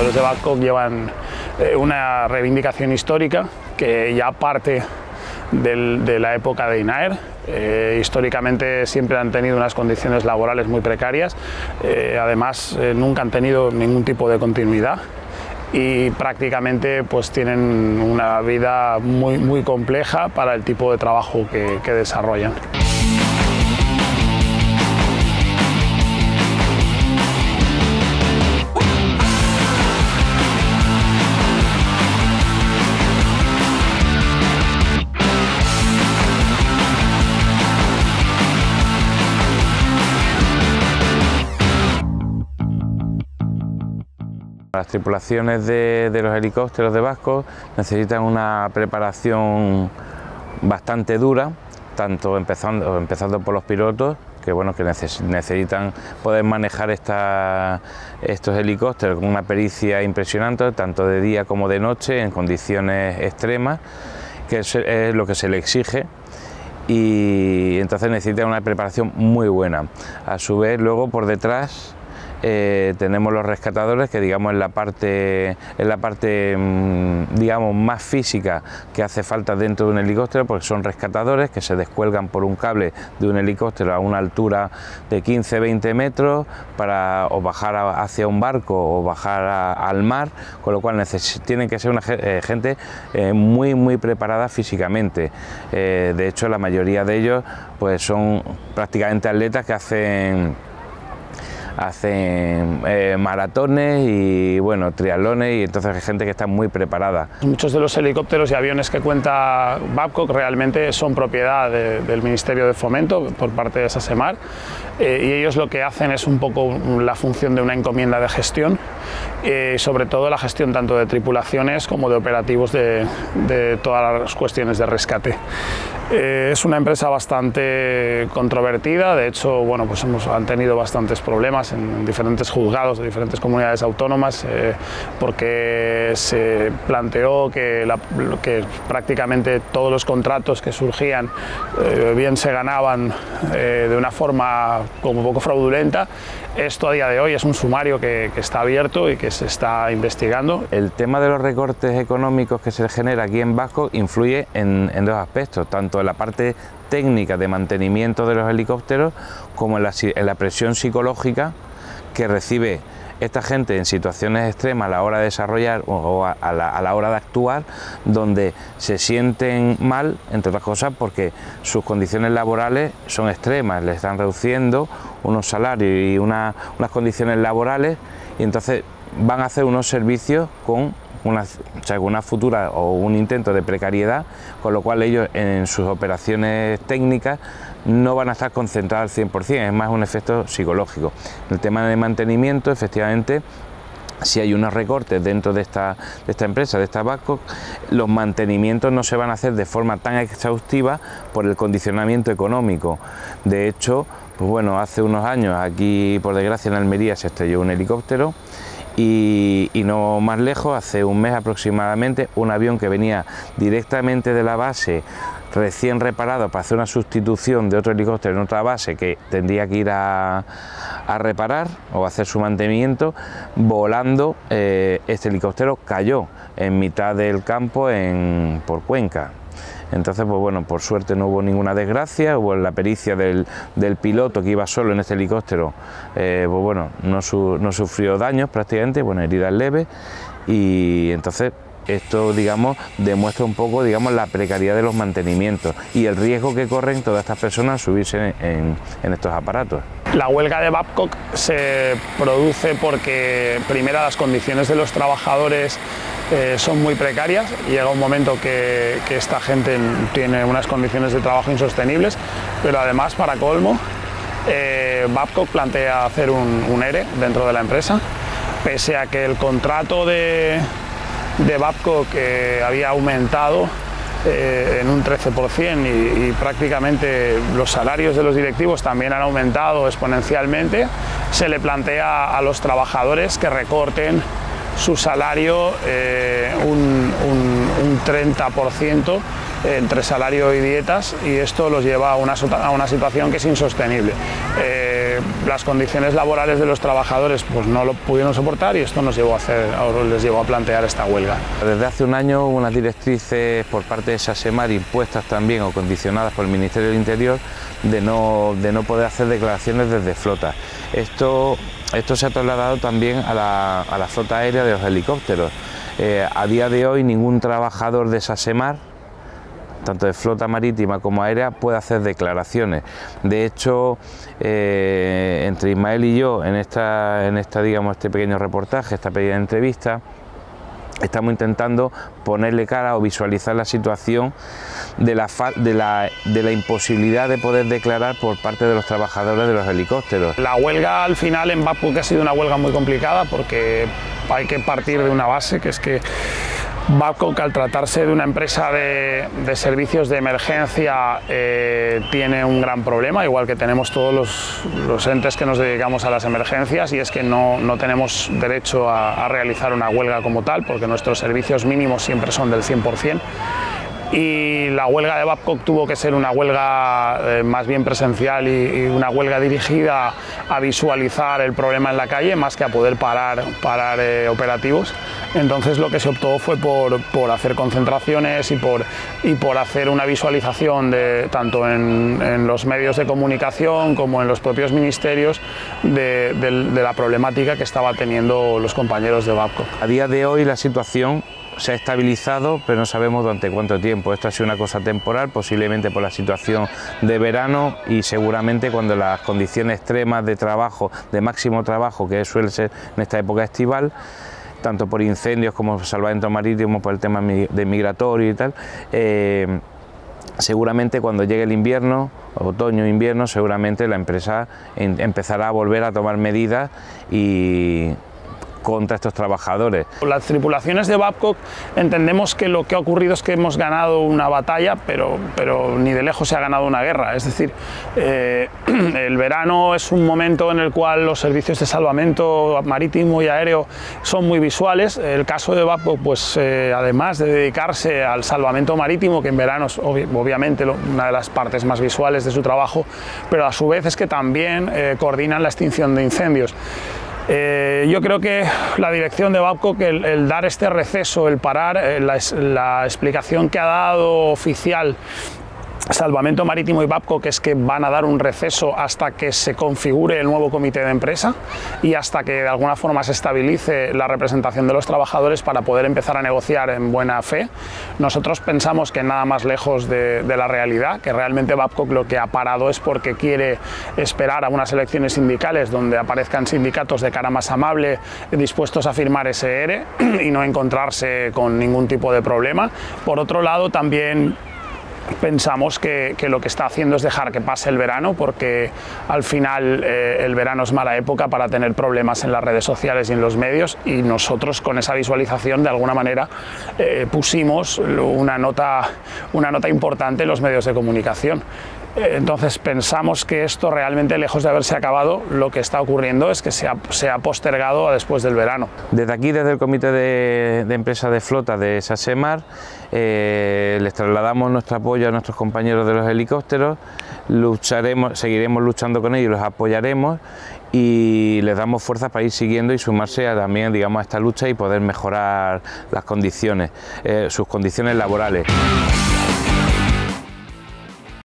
trabajadores de Babcock llevan una reivindicación histórica que ya parte de la época de INAER. Históricamente siempre han tenido unas condiciones laborales muy precarias, además nunca han tenido ningún tipo de continuidad y prácticamente pues tienen una vida muy compleja para el tipo de trabajo que desarrollan. Las tripulaciones de los helicópteros de Vasco necesitan una preparación bastante dura, tanto empezando por los pilotos, que bueno, que necesitan poder manejar estos helicópteros con una pericia impresionante, tanto de día como de noche, en condiciones extremas, que es lo que se le exige. Y entonces necesitan una preparación muy buena. A su vez, luego por detrás tenemos los rescatadores, que digamos es la parte digamos más física que hace falta dentro de un helicóptero, porque son rescatadores que se descuelgan por un cable de un helicóptero a una altura de 15-20 metros para o bajar hacia un barco o bajar al mar, con lo cual tienen que ser una gente muy preparada físicamente. De hecho, la mayoría de ellos pues son prácticamente atletas que hacen maratones y bueno, triatlones, y entonces hay gente que está muy preparada. Muchos de los helicópteros y aviones que cuenta Babcock realmente son propiedad del Ministerio de Fomento por parte de SASEMAR, y ellos lo que hacen es un poco la función de una encomienda de gestión, sobre todo la gestión tanto de tripulaciones como de operativos de todas las cuestiones de rescate. Es una empresa bastante controvertida, de hecho, bueno, pues han tenido bastantes problemas en diferentes juzgados de diferentes comunidades autónomas, porque se planteó que prácticamente todos los contratos que surgían bien se ganaban de una forma como un poco fraudulenta. Esto a día de hoy es un sumario que está abierto y que se está investigando. El tema de los recortes económicos que se genera aquí en Vasco influye en dos aspectos, tanto en la parte técnica de mantenimiento de los helicópteros como en la presión psicológica que recibe esta gente en situaciones extremas a la hora de desarrollar o a la hora de actuar, donde se sienten mal, entre otras cosas porque sus condiciones laborales son extremas, le están reduciendo unos salarios y unas condiciones laborales, y entonces van a hacer unos servicios con una futura o un intento de precariedad, con lo cual ellos en sus operaciones técnicas no van a estar concentrados al 100%, es más un efecto psicológico. El tema de mantenimiento, efectivamente, si hay unos recortes dentro de esta empresa, de esta Babcock, los mantenimientos no se van a hacer de forma tan exhaustiva por el condicionamiento económico. De hecho, pues bueno, hace unos años aquí, por desgracia, en Almería se estrelló un helicóptero. Y no más lejos, hace un mes aproximadamente, un avión que venía directamente de la base recién reparado para hacer una sustitución de otro helicóptero en otra base que tendría que ir a reparar o hacer su mantenimiento, volando, este helicóptero cayó en mitad del campo por Cuenca. Entonces, pues bueno, por suerte no hubo ninguna desgracia, hubo la pericia del piloto que iba solo en este helicóptero, pues bueno, no sufrió daños prácticamente, bueno, heridas leves, y entonces esto, digamos, demuestra un poco, digamos, la precariedad de los mantenimientos y el riesgo que corren todas estas personas subirse en estos aparatos. La huelga de Babcock se produce porque, primero, las condiciones de los trabajadores son muy precarias. Llega un momento que esta gente tiene unas condiciones de trabajo insostenibles, pero además, para colmo, Babcock plantea hacer un ERE dentro de la empresa, pese a que el contrato de Babcock había aumentado en un 13% y prácticamente los salarios de los directivos también han aumentado exponencialmente. Se le plantea a los trabajadores que recorten su salario un 30% entre salario y dietas, y esto los lleva a una situación que es insostenible. las condiciones laborales de los trabajadores pues no lo pudieron soportar y esto nos llevó a plantear esta huelga. Desde hace un año unas directrices por parte de SASEMAR impuestas también o condicionadas por el Ministerio del Interior de no poder hacer declaraciones desde flotas. Esto se ha trasladado también a la flota aérea de los helicópteros. A día de hoy ningún trabajador de SASEMAR, tanto de flota marítima como aérea, puede hacer declaraciones. De hecho, entre Ismael y yo, en este pequeño reportaje, esta pequeña entrevista, estamos intentando ponerle cara o visualizar la situación de la imposibilidad de poder declarar por parte de los trabajadores de los helicópteros. La huelga al final en Babcock ha sido una huelga muy complicada porque hay que partir de una base, que es que Babcock, al tratarse de una empresa de servicios de emergencia, tiene un gran problema, igual que tenemos todos los entes que nos dedicamos a las emergencias, y es que no tenemos derecho a realizar una huelga como tal, porque nuestros servicios mínimos siempre son del 100%. Y la huelga de Babcock tuvo que ser una huelga más bien presencial y una huelga dirigida a visualizar el problema en la calle más que a poder parar operativos. Entonces lo que se optó fue por hacer concentraciones y por hacer una visualización tanto en los medios de comunicación como en los propios ministerios de la problemática que estaba teniendo los compañeros de Babcock. A día de hoy la situación se ha estabilizado, pero no sabemos durante cuánto tiempo. Esto ha sido una cosa temporal, posiblemente por la situación de verano, y seguramente cuando las condiciones extremas de trabajo, de máximo trabajo, que suele ser en esta época estival, tanto por incendios como salvamento marítimo, por el tema de migratorio y tal, seguramente cuando llegue el invierno, otoño, invierno, seguramente la empresa empezará a volver a tomar medidas y contra estos trabajadores. Las tripulaciones de Babcock entendemos que lo que ha ocurrido es que hemos ganado una batalla, pero ni de lejos se ha ganado una guerra. Es decir, el verano es un momento en el cual los servicios de salvamento marítimo y aéreo son muy visuales. El caso de Babcock, pues además de dedicarse al salvamento marítimo, que en verano es obviamente una de las partes más visuales de su trabajo, pero a su vez es que también coordinan la extinción de incendios. Yo creo que la dirección de Babcock, el dar este receso, el parar, la explicación que ha dado oficial Salvamento Marítimo y Babcock, que es que van a dar un receso hasta que se configure el nuevo comité de empresa y hasta que de alguna forma se estabilice la representación de los trabajadores para poder empezar a negociar en buena fe. Nosotros pensamos que nada más lejos de la realidad, que realmente Babcock lo que ha parado es porque quiere esperar a unas elecciones sindicales donde aparezcan sindicatos de cara más amable dispuestos a firmar ese ERE y no encontrarse con ningún tipo de problema. Por otro lado, también pensamos que lo que está haciendo es dejar que pase el verano, porque al final el verano es mala época para tener problemas en las redes sociales y en los medios, y nosotros con esa visualización de alguna manera pusimos una nota importante en los medios de comunicación. Entonces pensamos que esto realmente, lejos de haberse acabado, lo que está ocurriendo es que se ha postergado a después del verano. Desde aquí, desde el Comité de Empresa de Flota de SASEMAR, les trasladamos nuestro apoyo a nuestros compañeros de los helicópteros. Seguiremos luchando con ellos, los apoyaremos y les damos fuerzas para ir siguiendo y sumarse también, digamos, a esta lucha y poder mejorar las condiciones, sus condiciones laborales.